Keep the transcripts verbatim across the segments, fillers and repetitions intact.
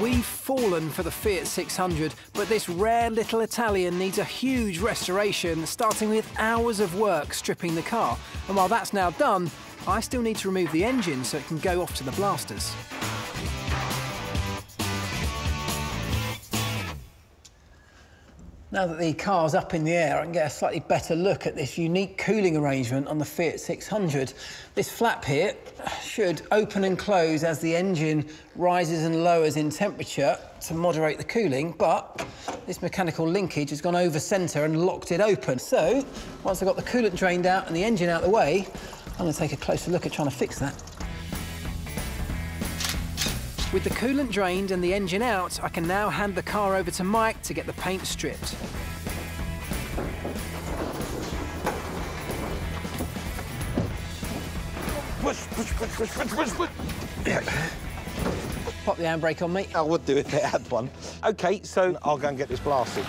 We've fallen for the Fiat six hundred, but this rare little Italian needs a huge restoration, starting with hours of work stripping the car. And while that's now done, I still need to remove the engine so it can go off to the blasters. Now that the car's up in the air, I can get a slightly better look at this unique cooling arrangement on the Fiat six hundred. This flap here should open and close as the engine rises and lowers in temperature to moderate the cooling, but this mechanical linkage has gone over centre and locked it open. So, once I've got the coolant drained out and the engine out of the way, I'm going to take a closer look at trying to fix that. With the coolant drained and the engine out, I can now hand the car over to Mike to get the paint stripped. Push, push, push, push, push, push, push. Yeah. Pop the handbrake on me. I would do if it had one. OK, so I'll go and get this blasted.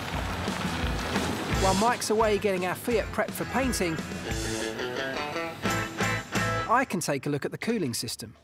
While Mike's away getting our Fiat prepped for painting, I can take a look at the cooling system.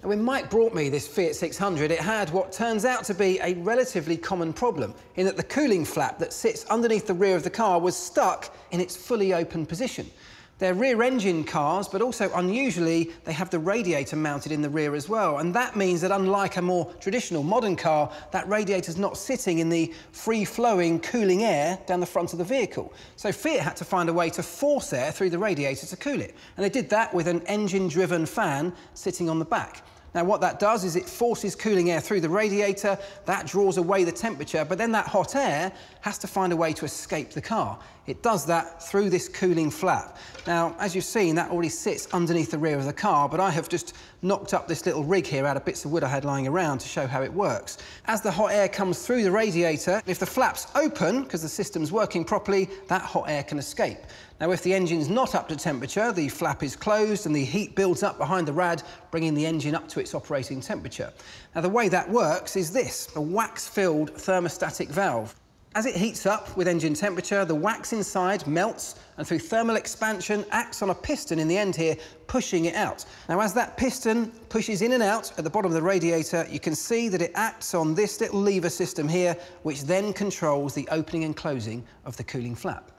When Mike brought me this Fiat six hundred, it had what turns out to be a relatively common problem, in that the cooling flap that sits underneath the rear of the car was stuck in its fully open position. They're rear-engine cars, but also, unusually, they have the radiator mounted in the rear as well, and that means that, unlike a more traditional modern car, that radiator's not sitting in the free-flowing, cooling air down the front of the vehicle. So Fiat had to find a way to force air through the radiator to cool it, and they did that with an engine-driven fan sitting on the back. Now, what that does is it forces cooling air through the radiator, that draws away the temperature, but then that hot air has to find a way to escape the car. It does that through this cooling flap. Now, as you've seen, that already sits underneath the rear of the car, but I have just knocked up this little rig here out of bits of wood I had lying around to show how it works. As the hot air comes through the radiator, if the flap's open, because the system's working properly, that hot air can escape. Now, if the engine's not up to temperature, the flap is closed and the heat builds up behind the rad, bringing the engine up to its operating temperature. Now, the way that works is this, a wax-filled thermostatic valve. As it heats up with engine temperature, the wax inside melts and through thermal expansion acts on a piston in the end here, pushing it out. Now, as that piston pushes in and out at the bottom of the radiator, you can see that it acts on this little lever system here, which then controls the opening and closing of the cooling flap.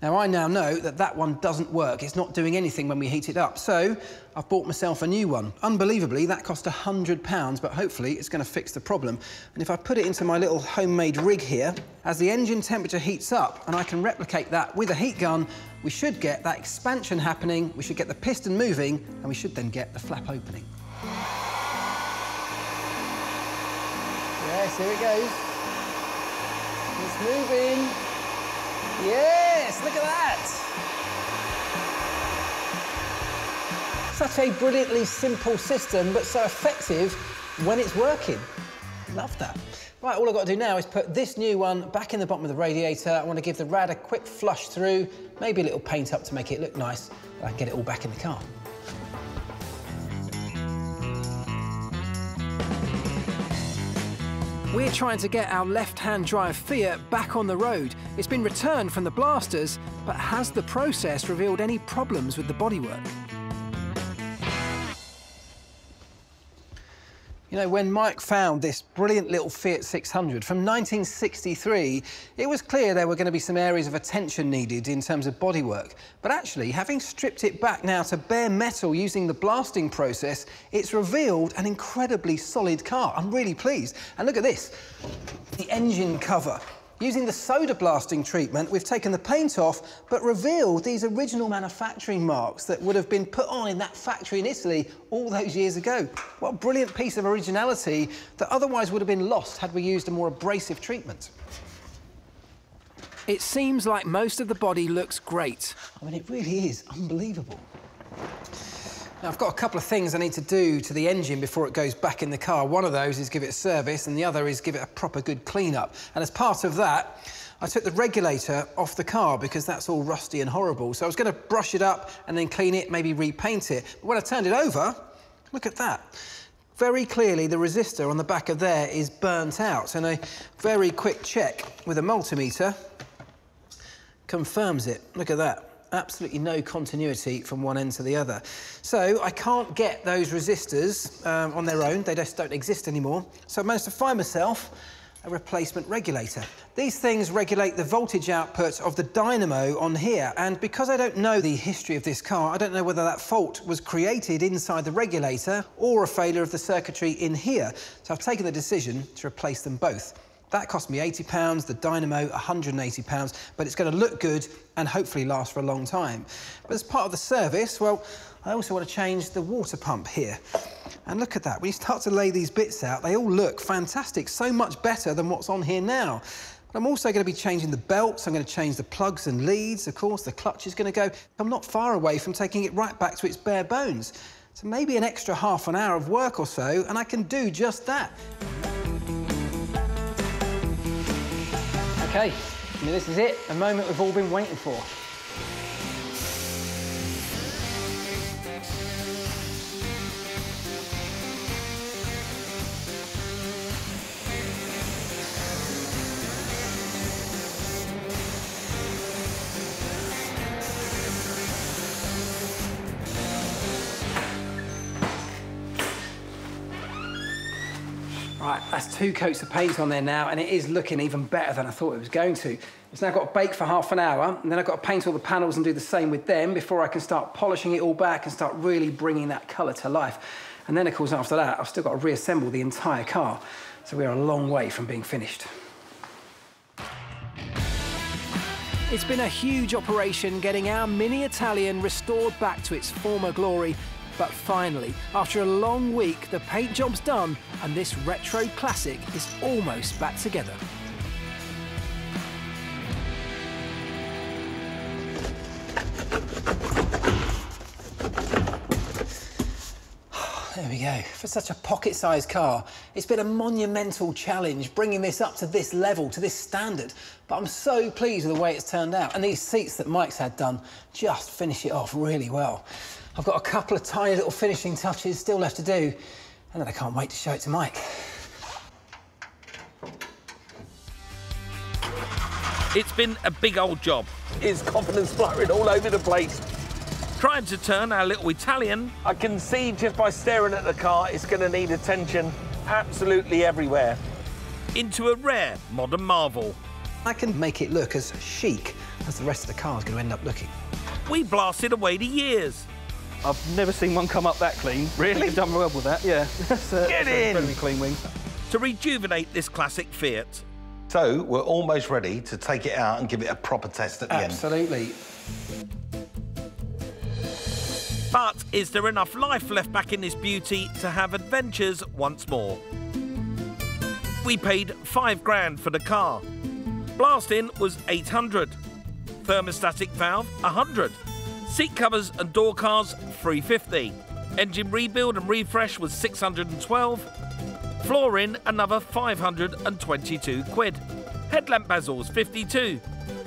Now, I now know that that one doesn't work. It's not doing anything when we heat it up, so I've bought myself a new one. Unbelievably, that cost one hundred pounds, but hopefully it's going to fix the problem. And if I put it into my little homemade rig here, as the engine temperature heats up and I can replicate that with a heat gun, we should get that expansion happening, we should get the piston moving, and we should then get the flap opening. Yes, here it goes. It's moving. Yes, look at that! Such a brilliantly simple system, but so effective when it's working. Love that. Right, all I've got to do now is put this new one back in the bottom of the radiator. I want to give the rad a quick flush through, maybe a little paint up to make it look nice, and I can get it all back in the car. We're trying to get our left-hand drive Fiat back on the road. It's been returned from the blasters, but has the process revealed any problems with the bodywork? You know, when Mike found this brilliant little Fiat six hundred from nineteen sixty-three, it was clear there were going to be some areas of attention needed in terms of bodywork. But actually, having stripped it back now to bare metal using the blasting process, it's revealed an incredibly solid car. I'm really pleased. And look at this, the engine cover. Using the soda blasting treatment, we've taken the paint off, but revealed these original manufacturing marks that would have been put on in that factory in Italy all those years ago. What a brilliant piece of originality that otherwise would have been lost had we used a more abrasive treatment. It seems like most of the body looks great. I mean, it really is unbelievable. Now, I've got a couple of things I need to do to the engine before it goes back in the car. One of those is give it a service, and the other is give it a proper good clean-up. And as part of that, I took the regulator off the car because that's all rusty and horrible. So I was going to brush it up and then clean it, maybe repaint it. But when I turned it over, look at that. Very clearly, the resistor on the back of there is burnt out, and a very quick check with a multimeter confirms it. Look at that. absolutely no continuity from one end to the other. So I can't get those resistors um, on their own. They just don't exist anymore. So I managed to find myself a replacement regulator. These things regulate the voltage output of the dynamo on here, and because I don't know the history of this car, I don't know whether that fault was created inside the regulator or a failure of the circuitry in here. So I've taken the decision to replace them both. That cost me eighty pounds, the dynamo one hundred and eighty pounds, but it's going to look good and hopefully last for a long time. But as part of the service, well, I also want to change the water pump here. And look at that, when you start to lay these bits out, they all look fantastic, so much better than what's on here now. But I'm also going to be changing the belts, I'm going to change the plugs and leads, of course, the clutch is going to go. I'm not far away from taking it right back to its bare bones. So maybe an extra half an hour of work or so, and I can do just that. Okay, I mean, this is it, a moment we've all been waiting for. Right, that's two coats of paint on there now, and it is looking even better than I thought it was going to. It's now got to bake for half an hour, and then I've got to paint all the panels and do the same with them before I can start polishing it all back and start really bringing that colour to life. And then, of course, after that, I've still got to reassemble the entire car. So we are a long way from being finished. It's been a huge operation getting our Mini Italian restored back to its former glory. But finally, after a long week, the paint job's done and this retro classic is almost back together. There we go. For such a pocket-sized car, it's been a monumental challenge bringing this up to this level, to this standard. But I'm so pleased with the way it's turned out. And these seats that Mike's had done just finish it off really well. I've got a couple of tiny little finishing touches still left to do, and then I can't wait to show it to Mike. It's been a big old job. His confidence fluttering all over the place. Trying to turn our little Italian. I can see just by staring at the car, it's going to need attention absolutely everywhere. Into a rare modern marvel. I can make it look as chic as the rest of the car's going to end up looking. We blasted away the years. I've never seen one come up that clean. Really? You've done well with that, yeah. so, Get so in! Incredibly clean wing. To rejuvenate this classic Fiat. So, we're almost ready to take it out and give it a proper test at the Absolutely. end. Absolutely. But is there enough life left back in this beauty to have adventures once more? We paid five grand for the car. Blasting was eight hundred. Thermostatic valve, one hundred. Seat covers and door cars, three fifty. Engine rebuild and refresh was six hundred and twelve. Flooring, another five hundred and twenty-two quid. Headlamp bezels, fifty-two.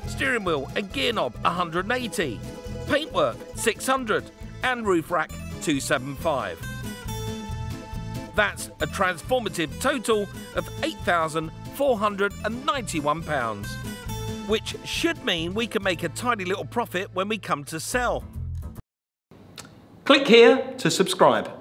Steering wheel and gear knob, one hundred and eighty. Paintwork, six hundred. And roof rack, two seventy-five. That's a transformative total of eight thousand four hundred and ninety-one pounds. Which should mean we can make a tidy little profit when we come to sell. Click here to subscribe.